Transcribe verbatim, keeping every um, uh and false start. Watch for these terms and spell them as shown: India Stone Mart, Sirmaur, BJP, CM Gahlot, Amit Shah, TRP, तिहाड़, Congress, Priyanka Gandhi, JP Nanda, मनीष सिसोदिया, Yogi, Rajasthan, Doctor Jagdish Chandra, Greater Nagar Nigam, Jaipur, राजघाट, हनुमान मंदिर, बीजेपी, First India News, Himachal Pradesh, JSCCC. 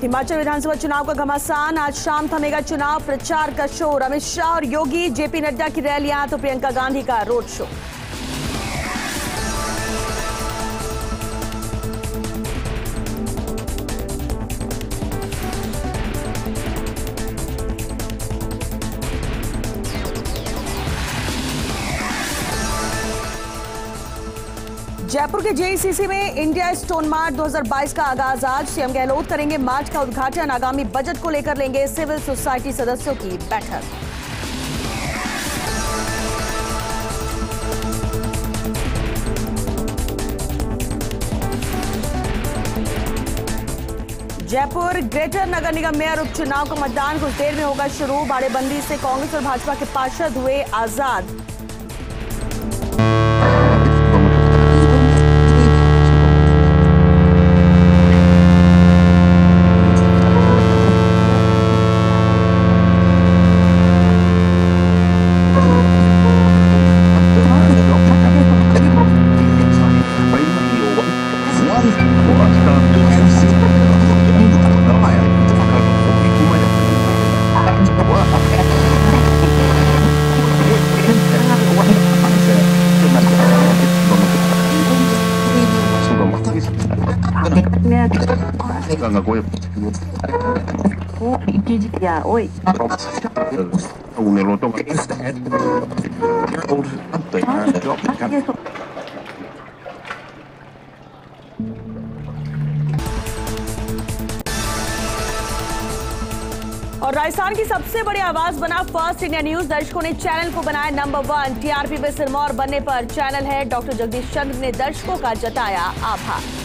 हिमाचल विधानसभा चुनाव का घमासान, आज शाम थमेगा चुनाव प्रचार का शोर। अमित शाह और योगी, जेपी नड्डा की रैलियां तो प्रियंका गांधी का रोड शो। जयपुर के जेएससीसी में इंडिया स्टोन मार्ट दो हज़ार बाईस का आगाज आज। सीएम गहलोत करेंगे मार्च का उद्घाटन। आगामी बजट को लेकर लेंगे सिविल सोसाइटी सदस्यों की बैठक। जयपुर ग्रेटर नगर निगम मेयर उपचुनाव का मतदान कुछ देर में होगा शुरू। बाड़ेबंदी से कांग्रेस और भाजपा के पार्षद हुए आजाद। और राजस्थान की सबसे बड़ी आवाज बना फर्स्ट इंडिया न्यूज। दर्शकों ने चैनल को बनाया नंबर वन। टीआरपी में सिरमौर बनने पर चैनल है। डॉक्टर जगदीश चंद्र ने दर्शकों का जताया आभार।